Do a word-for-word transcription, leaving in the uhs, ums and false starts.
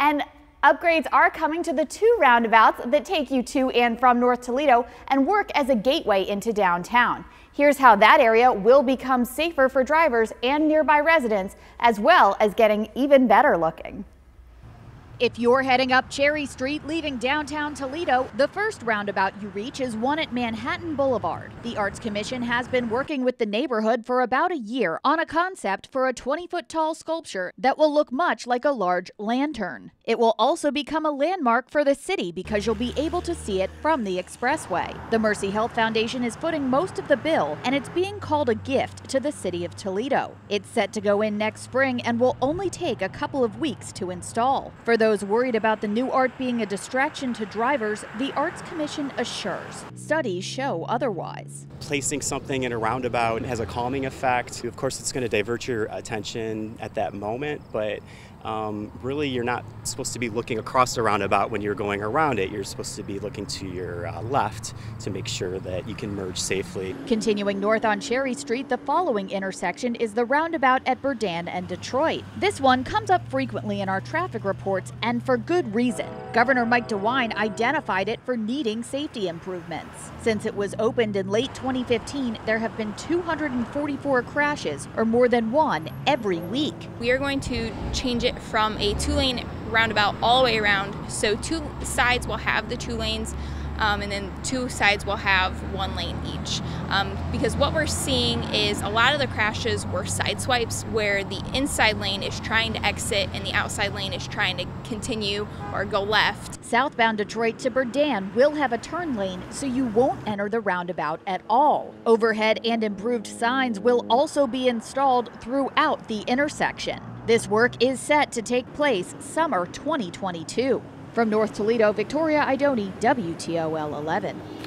And upgrades are coming to the two roundabouts that take you to and from North Toledo and work as a gateway into downtown. Here's how that area will become safer for drivers and nearby residents, as well as getting even better looking. If you're heading up Cherry Street leaving downtown Toledo, the first roundabout you reach is one at Manhattan Boulevard. The Arts Commission has been working with the neighborhood for about a year on a concept for a twenty foot tall sculpture that will look much like a large lantern. It will also become a landmark for the city because you'll be able to see it from the expressway. The Mercy Health Foundation is footing most of the bill, and it's being called a gift to the city of Toledo. It's set to go in next spring and will only take a couple of weeks to install. For those Those worried about the new art being a distraction to drivers, the Arts Commission assures studies show otherwise. Placing something in a roundabout has a calming effect. Of course, it's going to divert your attention at that moment, but um, really you're not supposed to be looking across the roundabout when you're going around it. You're supposed to be looking to your uh, left to make sure that you can merge safely. Continuing north on Cherry Street, the following intersection is the roundabout at Berdan and Detroit. This one comes up frequently in our traffic reports, and for good reason. Governor Mike DeWine identified it for needing safety improvements. Since it was opened in late twenty fifteen, there have been two hundred forty-four crashes, or more than one every week. We are going to change it from a two-lane roundabout all the way around, so two sides will have the two lanes, um, and then two sides will have one lane each. Um, because what we're seeing is a lot of the crashes were side swipes where the inside lane is trying to exit and the outside lane is trying to continue or go left. Southbound Detroit to Berdan will have a turn lane, so you won't enter the roundabout at all. Overhead and improved signs will also be installed throughout the intersection. This work is set to take place summer twenty twenty-two. From North Toledo, Victoria Idoni, W T O L eleven.